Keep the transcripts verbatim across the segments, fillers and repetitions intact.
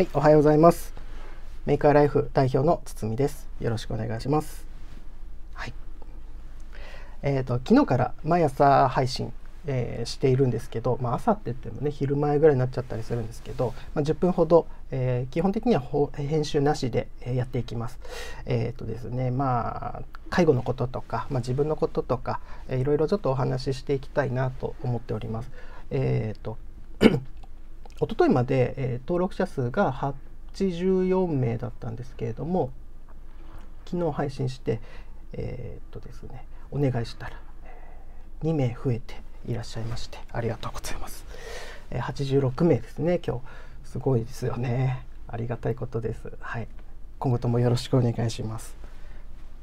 はい、おはようございます。メイカーライフ代表の堤です。よろしくお願いします。はい、えーと、昨日から毎朝配信、えー、しているんですけど、まあ、朝って言ってもね昼前ぐらいになっちゃったりするんですけど、まあ、じゅっぷんほど、えー、基本的には編集なしでやっていきます。えーとですね、まあ介護のこととか、まあ、自分のこととか、えー、いろいろちょっとお話ししていきたいなと思っております。えーと一昨日まで、えー、登録者数がはちじゅうよんめいだったんですけれども、昨日配信して、えーっとですね、お願いしたらにめい増えていらっしゃいまして、ありがとうございます。えー、はちじゅうろくめいですね。今日すごいですよね。ありがたいことです。はい、今後ともよろしくお願いします。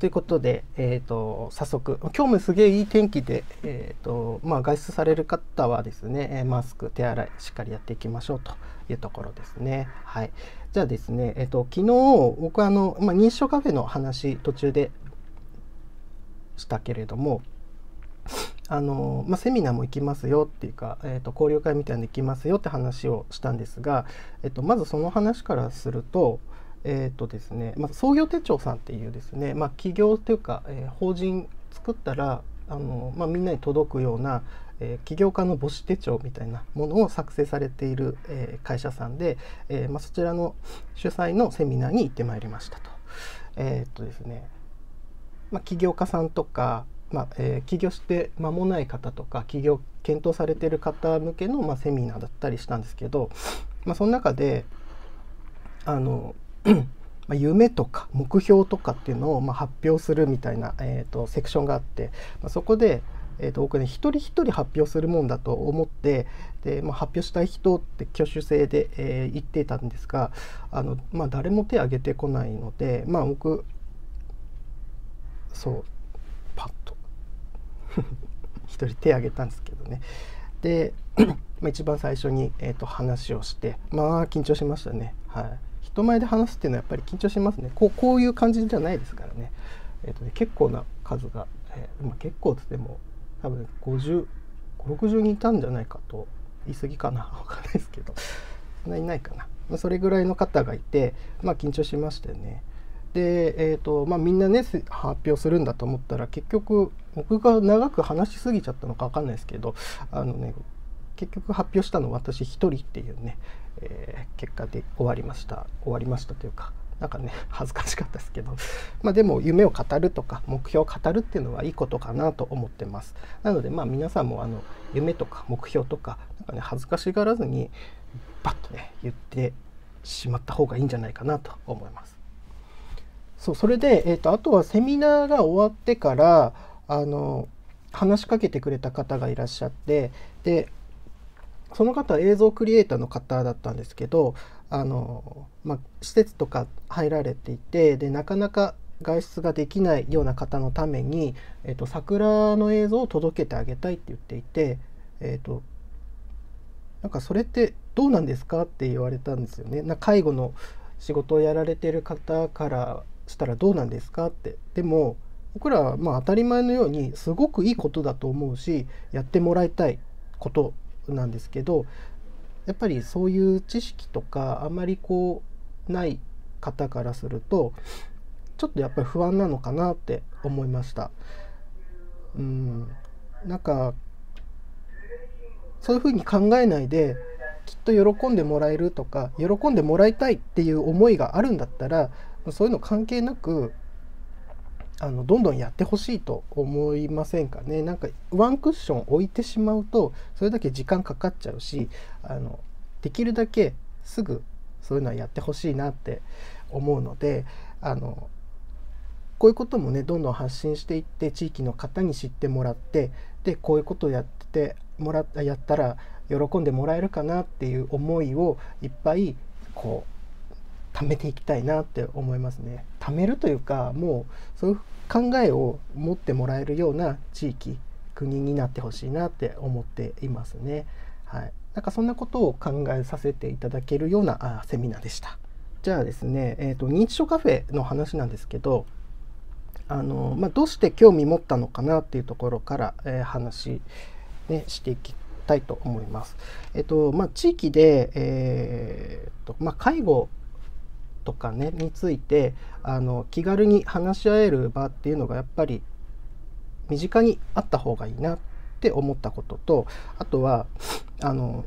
ということで、えー、と早速今日もすげえいい天気で、えーとまあ、外出される方はですねマスク手洗いしっかりやっていきましょうというところですね。はい、じゃあですね、えー、と昨日僕はあの、まあ、認知症カフェの話途中でしたけれども、あの、まあ、セミナーも行きますよっていうか、えー、と交流会みたいなの行きますよって話をしたんですが、えー、とまずその話からすると。えーとですねまあ、創業手帳さんっていうですね、まあ、企業というか、えー、法人作ったらあの、まあ、みんなに届くような、えー、起業家の母子手帳みたいなものを作成されている、えー、会社さんで、えーまあ、そちらの主催のセミナーに行ってまいりましたと。えーとですねまあ、起業家さんとか、まあえー、起業して間もない方とか起業検討されている方向けの、まあ、セミナーだったりしたんですけど、まあ、その中であの夢とか目標とかっていうのをまあ発表するみたいな、えー、とセクションがあって、まあ、そこで、えー、と僕ね一人一人発表するもんだと思ってで、まあ、発表したい人って挙手制で、えー、言っていたんですがあの、まあ、誰も手を挙げてこないので、まあ、僕そうパッと一人手を挙げたんですけどね。でまあ一番最初に、えー、と話をしてまあ緊張しましたね。はい人前で話すっていうのはやっぱり緊張しますね。こう、こういう感じじゃないですからね。えっとね結構な数が、えー、まあ結構っつっても多分ごじゅう、ろくじゅうにんいたんじゃないかと言い過ぎかなわかんないですけどそんなにいないかな、まあ、それぐらいの方がいてまあ緊張しましたよね。でえっとまあみんなね発表するんだと思ったら結局僕が長く話しすぎちゃったのかわかんないですけどあのね結局発表したの私一人っていうね、えー、結果で終わりました終わりましたというかなんかね恥ずかしかったですけどまあでも夢を語るとか目標を語るっていうのはいいことかなと思ってます。なのでまあ皆さんもあの夢とか目標とかなんかね恥ずかしがらずにバッとね言ってしまった方がいいんじゃないかなと思います。そうそれで、えーと、あとはセミナーが終わってからあの話しかけてくれた方がいらっしゃってでその方は映像クリエイターの方だったんですけどあの、まあ、施設とか入られていてでなかなか外出ができないような方のために、えっと、桜の映像を届けてあげたいって言っていて、えっと、なんかそれってどうなんですかって言われたんですよね。な介護の仕事をやられてる方からしたらどうなんですかって。でも僕らはまあ当たり前のようにすごくいいことだと思うしやってもらいたいことなんですけどやっぱりそういう知識とかあまりこうない方からするとちょっとやっぱり不安なのかなって思いました。うんなんかそういうふうに考えないできっと喜んでもらえるとか喜んでもらいたいっていう思いがあるんだったらそういうの関係なくあのどんどんやってほしいと思いませんかね。なんかワンクッション置いてしまうとそれだけ時間かかっちゃうしあのできるだけすぐそういうのはやってほしいなって思うのであのこういうこともねどんどん発信していって地域の方に知ってもらってでこういうことをやってもらったやったら喜んでもらえるかなっていう思いをいっぱいこう貯めていきたいなって思いますね。貯めるというかもうそういう考えを持ってもらえるような地域国になってほしいなって思っていますね。はい、なんかそんなことを考えさせていただけるようなあセミナーでした。じゃあですね、えーと、認知症カフェの話なんですけどあの、まあ、どうして興味持ったのかなっていうところから、えー、話、ね、していきたいと思います。えーとまあ、地域で、えーとと、まあ、介護とかねについてあの気軽に話し合える場っていうのがやっぱり身近にあった方がいいなって思ったことと、あとはあの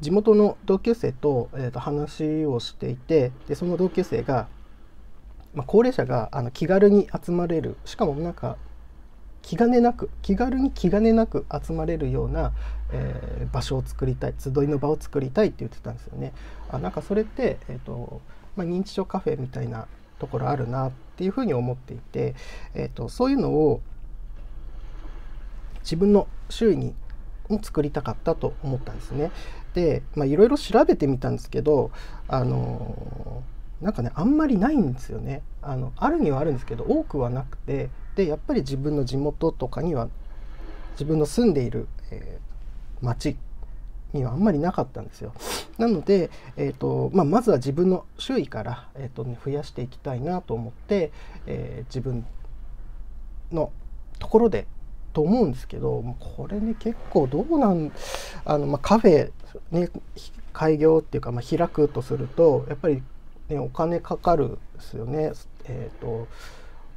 地元の同級生と、えーと話をしていて、でその同級生が、まあ、高齢者があの気軽に集まれる、しかもなんか気兼ねなく気軽に気兼ねなく集まれるような、えー、場所を作りたい、集いの場を作りたいって言ってたんですよね。あなんかそれって、えーとまあ、認知症カフェみたいなところあるなっていうふうに思っていて、えーとそういうのを自分の周囲にも作りたかったと思ったんですね。でいろいろ調べてみたんですけど、あのなんかねあんまりないんですよね。あのあるにはあるんですけど多くはなくて、でやっぱり自分の地元とかには自分の住んでいる、えー、町にはあんまりなかったんですよ。なので、えーとまあ、まずは自分の周囲から、えーとね、増やしていきたいなと思って、えー、自分のところでと思うんですけど、これね結構どうなんあの、まあ、カフェ、ね、開業っていうか、まあ、開くとするとやっぱり、ね、お金かかるんですよね。えーと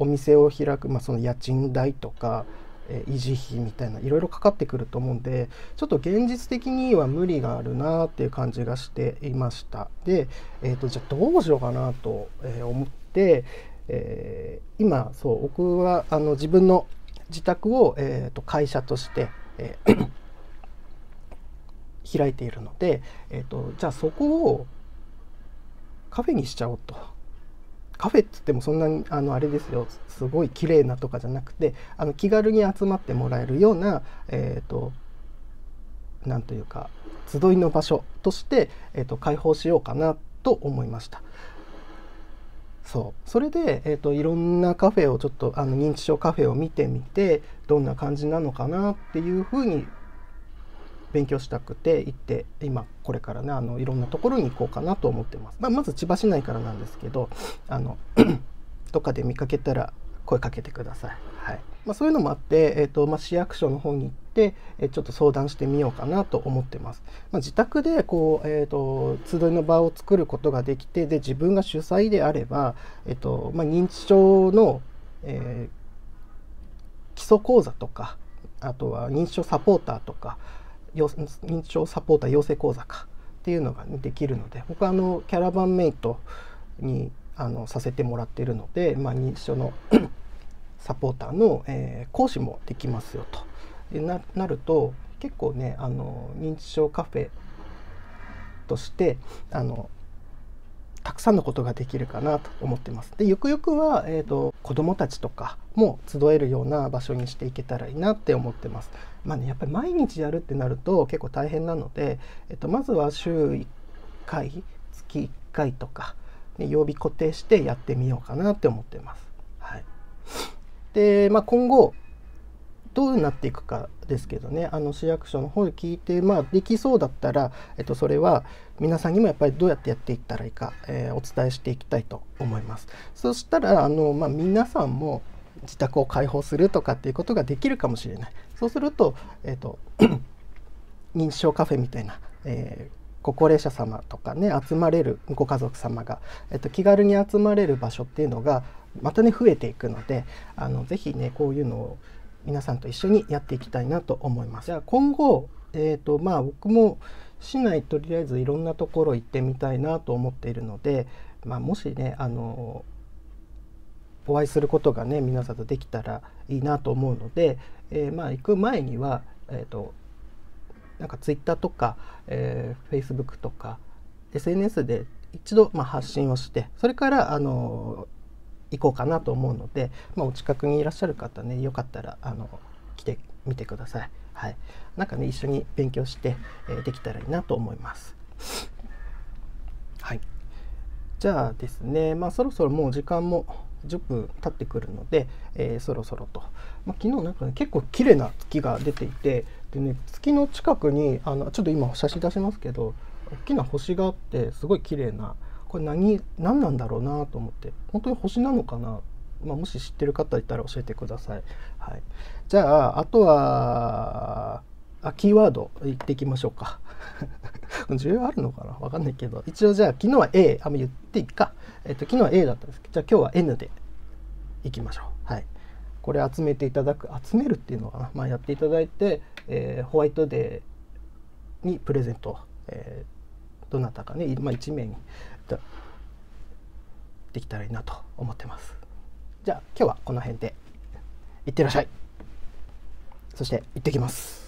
お店を開く、まあ、その家賃代とか、えー、維持費みたいないろいろかかってくると思うんで、ちょっと現実的には無理があるなっていう感じがしていました。で、えー、とじゃあどうしようかなと思って、えー、今そう僕はあの自分の自宅を、えー、と会社として、えー、開いているので、えー、とじゃあそこをカフェにしちゃおうと。カフェって言ってもそんなにあのあれですよ、すごい綺麗なとかじゃなくて、あの気軽に集まってもらえるような、えーと、なんというか集いの場所として、えーと、開放しようかなと思いました。そうそれで、えーと、いろんなカフェをちょっとあの認知症カフェを見てみて、どんな感じなのかなっていうふうに勉強したくて行って、今これからねあのいろんなところに行こうかなと思ってます。まあ、まず千葉市内からなんですけど、あのとかで見かけたら声かけてください。はい、まあ、そういうのもあって、えーとまあ、市役所の方に行って、えー、ちょっと相談してみようかなと思ってます。まあ、自宅でこう、えーと集いの場を作ることができて、で自分が主催であれば、えーとまあ、認知症の、えー、基礎講座とか、あとは認知症サポーターとか、認知症サポーター養成講座かっていうのが、ね、できるので、僕はあのキャラバンメイトにあのさせてもらっているので、まあ、認知症のサポーターの、えー、講師もできますよと。で な, なると結構ねあの認知症カフェとしてあのたくさんのことができるかなと思ってます。でゆくゆくは、えーと、子どもたちとかも集えるような場所にしていけたらいいなって思ってます。まあね、やっぱり毎日やるってなると結構大変なので、えーと、まずは週いっかい、月いっかいとか、ね、曜日固定してやってみようかなって思ってます。はい、で、まあ、今後どうなっていくかですけどね、あの市役所の方で聞いて、まあ、できそうだったら、えっと、それは皆さんにもやっぱりどうやってやっていったらいいか、えー、お伝えしていきたいと思います。そしたらあの、まあ、皆さんも自宅を開放するとかっていうことができるかもしれない。そうすると、えっと、認知症カフェみたいな、えー、ご高齢者様とかね集まれるご家族様が、えっと、気軽に集まれる場所っていうのがまたね増えていくので、あのぜひねこういうのを皆さんと一緒にやっていきたいなと思います。じゃあ今後、えーとまあ、僕も市内とりあえずいろんなところ行ってみたいなと思っているので、まあ、もしねあのお会いすることがね皆さんとできたらいいなと思うので、えーまあ、行く前には、えーと、なんかツイッターとか、えー、Facebook とか エスエヌエス で一度、まあ、発信をして、それからあの行こうかなと思うので、まあ、お近くにいらっしゃる方ねよかったらあの来てみてください。はい、なんかね一緒に勉強して、えー、できたらいいなと思います。はい、じゃあですね、まあ、そろそろもう時間もじゅっぷん経ってくるので、えー、そろそろと、まあ、昨日なんか、ね、結構綺麗な月が出ていて、で、ね、月の近くにあのちょっと今写真出しますけど大きな星があって、すごい綺麗な、これ 何, 何なんだろうなと思って、本当に星なのかな、まあ、もし知ってる方いたら教えてください。はい、じゃああとはあ、キーワード言っていきましょうか。需要あるのかな、わかんないけど、一応じゃあ昨日は A、あ、言っていくか、えっと、昨日は A だったんですけど、じゃあ今日は N でいきましょう。はい、これ集めていただく、集めるっていうのかな、まあ、やっていただいて、えー、ホワイトデーにプレゼント、えー、どなたかね、まあ、いちめいにできたらいいなと思ってます。じゃあ今日はこの辺でいってらっしゃい。そして行ってきます。